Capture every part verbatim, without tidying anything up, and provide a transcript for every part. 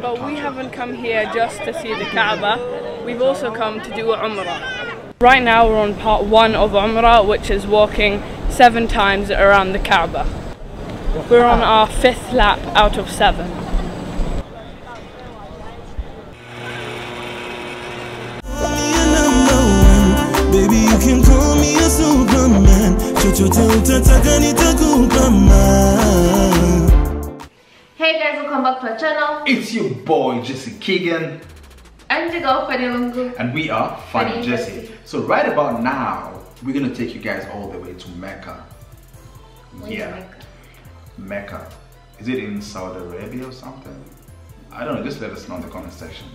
But we haven't come here just to see the Kaaba, we've also come to do Umrah. Right now we're on part one of Umrah, which is walking seven times around the Kaaba. We're on our fifth lap out of seven. Baby, you can call me a superman. Hey guys, welcome back to our channel. It's your boy Jesse Keegan. And your girl Fanny Lungu. And we are Fanny Jesse. So right about now, we're gonna take you guys all the way to Mecca. Where's yeah, Mecca? Mecca. Is it in Saudi Arabia or something? I don't know. Just let us know in the comment section.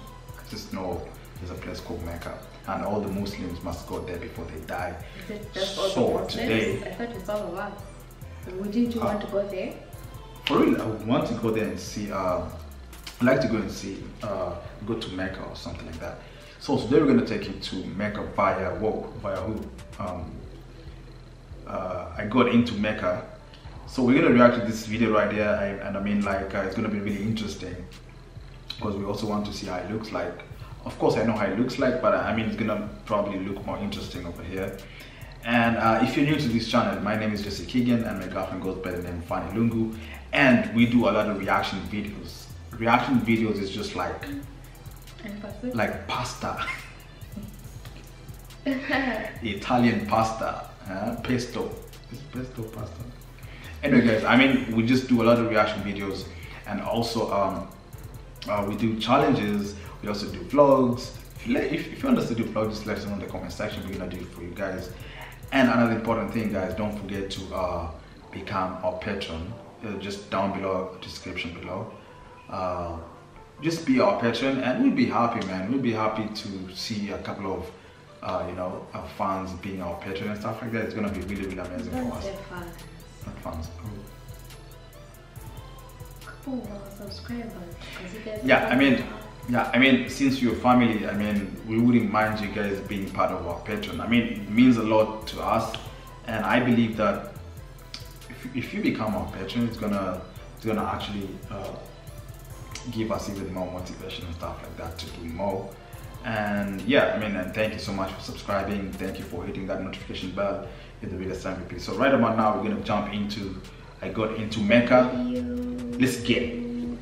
Just know there's a place called Mecca. And all the Muslims must go there before they die. Is it just so all the today, I thought it's all of us. Wouldn't you uh, want to go there? For real, I would want to go there and see. Uh, I'd like to go and see, uh, go to Mecca or something like that. So today we're going to take you to Mecca via walk via who? Um, uh, I got into Mecca, so we're going to react to this video right there, I, and I mean like uh, it's going to be really interesting because we also want to see how it looks like. Of course I know how it looks like, but I mean it's gonna probably look more interesting over here. And uh, if you're new to this channel, my name is Jesse Keegan and my girlfriend goes by the name Fanny Lungu, and we do a lot of reaction videos. Reaction videos is just like and like pasta. Italian pasta, huh? Pesto. It's pesto pasta. Anyway guys, I mean we just do a lot of reaction videos, and also um, uh, we do challenges. We also do vlogs. If you, let, if, if you want us to do vlogs, just let us know in the comment section. We're gonna do it for you guys. And another important thing, guys, don't forget to uh, become our patron. Uh, just down below, description below. Uh, just be our patron, and we'll be happy, man. We'll be happy to see a couple of, uh, you know, our fans being our patron and stuff like that. It's gonna be really, really amazing for us. Fans. Not fans. Couple of subscribers. Yeah, I mean. Yeah, I mean, since you're family, I mean, we wouldn't mind you guys being part of our Patreon. I mean, it means a lot to us, and I believe that if, if you become our Patreon, it's gonna, it's gonna actually uh, give us even more motivation and stuff like that to do more. And yeah, I mean, and thank you so much for subscribing. Thank you for hitting that notification bell. It's the biggest time repeat. So right about now, we're gonna jump into. I got into Mecca. Let's get it.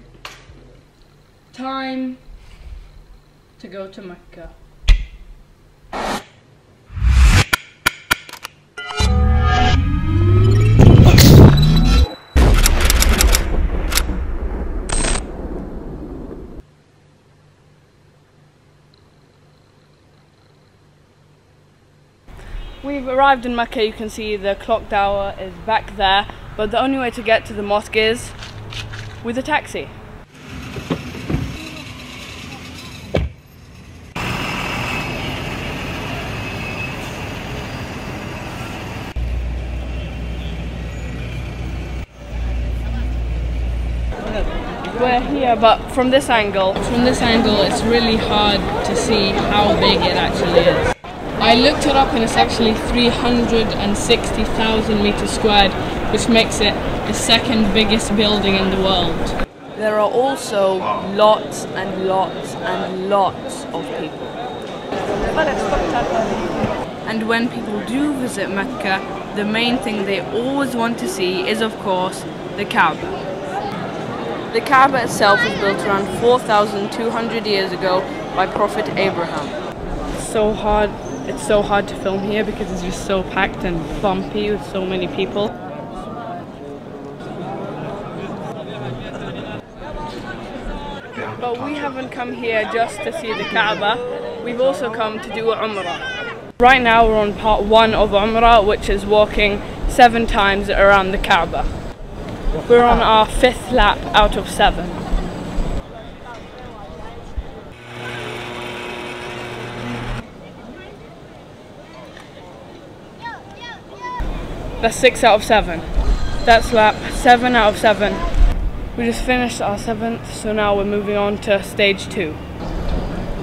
Time. To go to Mecca. We've arrived in Mecca. You can see the clock tower is back there, but the only way to get to the mosque is with a taxi. We're here, but from this angle, from this angle it's really hard to see how big it actually is. I looked it up and it's actually three hundred sixty thousand meters squared, which makes it the second biggest building in the world. There are also lots and lots and lots of people. And when people do visit Mecca, the main thing they always want to see is, of course, the Kaaba. The Kaaba itself was built around four thousand two hundred years ago by Prophet Abraham. It's so hard, it's so hard to film here because it's just so packed and bumpy with so many people. But we haven't come here just to see the Kaaba, we've also come to do Umrah. Right now we're on part one of Umrah, which is walking seven times around the Kaaba. We're on our fifth lap out of seven. That's six out of seven. That's lap seven out of seven. We just finished our seventh, so now we're moving on to stage two.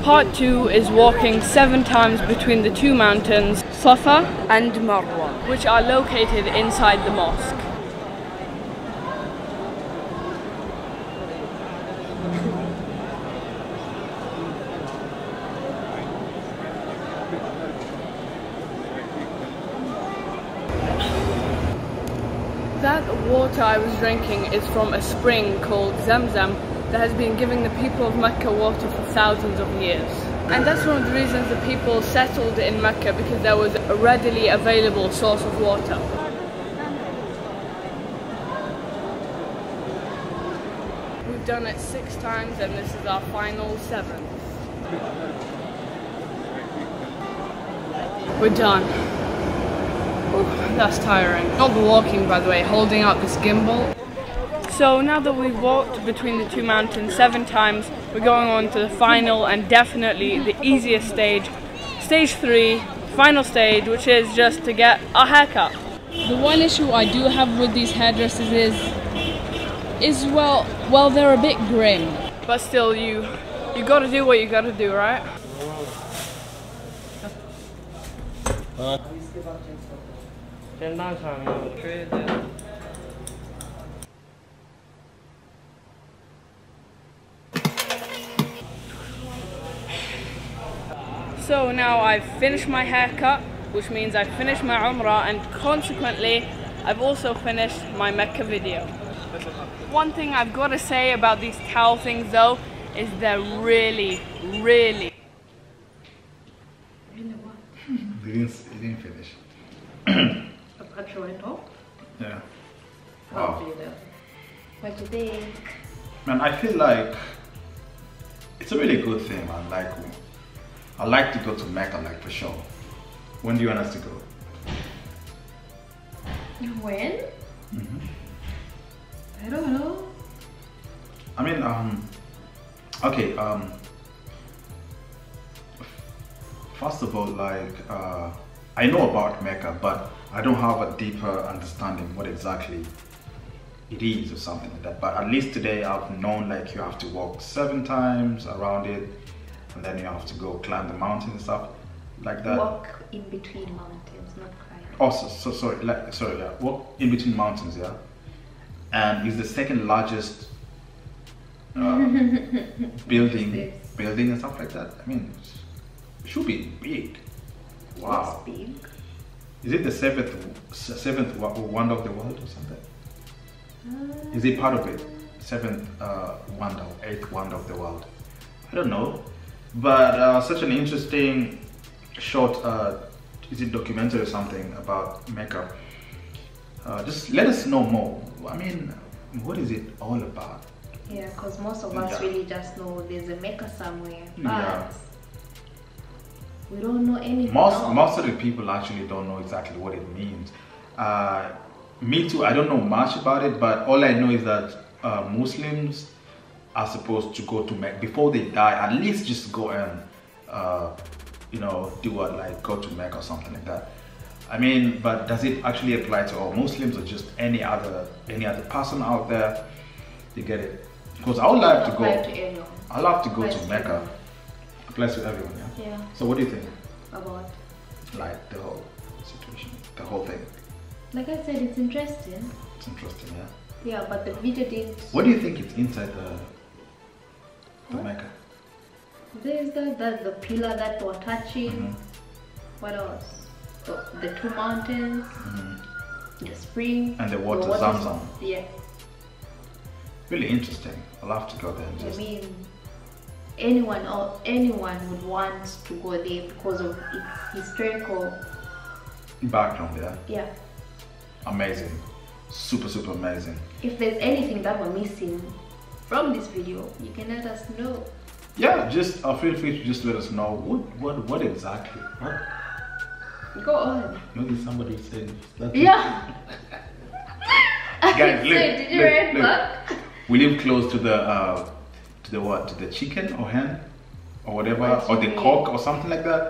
Part two is walking seven times between the two mountains, Safa and Marwa, which are located inside the mosque. that water I was drinking is from a spring called Zamzam that has been giving the people of Mecca water for thousands of years. And that's one of the reasons the people settled in Mecca, because there was a readily available source of water. We've done it six times and this is our final seventh. We're done. Ooh, that's tiring. Not the walking, by the way, holding up this gimbal. So now that we've walked between the two mountains seven times, we're going on to the final and definitely the easiest stage, stage three, final stage, which is just to get a haircut. The one issue I do have with these hairdressers is, is well, well, they're a bit grim. But still, you, you gotta do what you gotta do, right? Uh. So now I've finished my haircut, which means I've finished my Umrah, and consequently I've also finished my Mecca video. One thing I've got to say about these towel things though is they're really, really... You know what? You didn't, didn't finish. Should I talk? Yeah. Wow. What do you think? Man, I feel like it's a really good thing, man. Like, I like to go to Mecca, like, for sure. When do you want us to go? When? Mm-hmm. I don't know. I mean, um, okay, um, first of all, like, uh, I know about Mecca, but I don't have a deeper understanding what exactly it is or something like that. But at least today I've known, like, you have to walk seven times around it and then you have to go climb the mountain and stuff like that. Walk in between mountains, not climb. Oh, so, so sorry, like, sorry, yeah. Walk in between mountains, yeah. And it's the second largest uh, building, building and stuff like that. I mean, it should be big. Wow. It's big. Is it the seventh, seventh wonder of the world or something? Uh, Is it part of it? Seventh uh, wonder, eighth wonder of the world? I don't know. But uh, such an interesting short, uh, is it documentary or something about Mecca? Uh, just let us know more. I mean, what is it all about? Yeah, because most of us yeah. really just know there's a Mecca somewhere. But yeah. We don't know anything. Most else. most of the people actually don't know exactly what it means. Uh, me too. I don't know much about it, but all I know is that uh, Muslims are supposed to go to Mecca before they die. At least just go and uh, you know do what like go to Mecca or something like that. I mean, but does it actually apply to all Muslims or just any other any other person out there? You get it? Because I would like to go. To I love to go to Mecca. Applies to everyone, yeah? Yeah. So what do you think? About? Like the whole situation, the whole thing. Like I said, it's interesting. It's interesting, yeah. Yeah, but the video didn't... What do you think it's inside the, the Mecca? There's that, that, the pillar that we're touching. Mm-hmm. What else? The, the two mountains, mm-hmm. the spring. And the water, the Zamzam. Yeah. Really interesting. I'll have to go there and just... I mean, anyone or anyone would want to go there because of its historical background. Yeah. Yeah. Amazing. Super, super amazing. If there's anything that we're missing from this video, you can let us know. Yeah, just uh, feel free to just let us know what what what exactly. What? Go on. Maybe somebody said. That's yeah. I Guys, look, say, did you read back? We live close to the. Uh, The what? The chicken or hen or whatever what or the cock or something like that.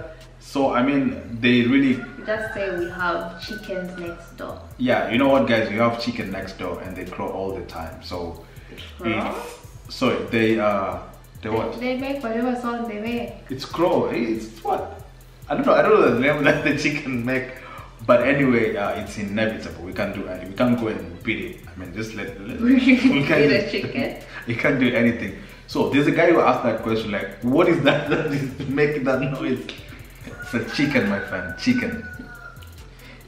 So I mean, they really just say we have chickens next door. Yeah, you know what, guys, we have chicken next door and they crow all the time. So it's, so they uh they what? They make whatever sound they make. It's crow. It's what? I don't know. I don't know the name that the chicken make. But anyway, uh, it's inevitable. We can't do anything. We can't go and beat it. I mean, just let. let we can't beat a chicken. You can't do anything. So there's a guy who asked that question, like, what is that that is making that noise? It's a chicken, my friend. Chicken.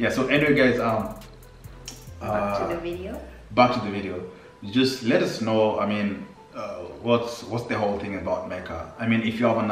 Yeah. So anyway, guys, um, Back uh, to the video. Back to the video. Just let us know. I mean, uh, what's what's the whole thing about Mecca? I mean, if you have an,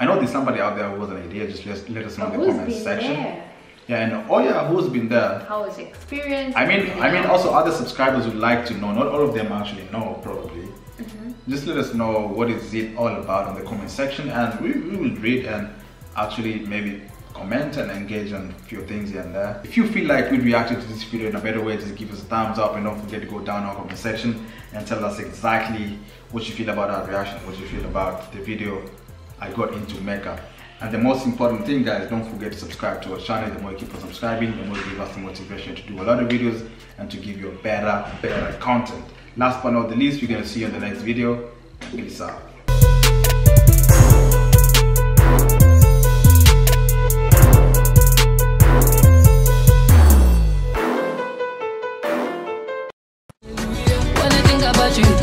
I know there's somebody out there who has an idea. Just let let us know in the comments section. There? Yeah, and oh yeah, who's been there? How was the experience? I mean, I mean, also other subscribers would like to know. Not all of them actually know, probably. Mm-hmm. Just let us know what is it all about in the comment section, and we, we will read and actually maybe comment and engage on a few things here and there. If you feel like we reacted to this video in a better way, just give us a thumbs up, and don't forget to go down our comment section and tell us exactly what you feel about our reaction, what you feel about the video I got into Mecca. And the most important thing, guys, don't forget to subscribe to our channel. The more you keep on subscribing, the more you give us the motivation to do a lot of videos and to give you better, better content. Last but not the least, we're going to see you in the next video. Peace out. You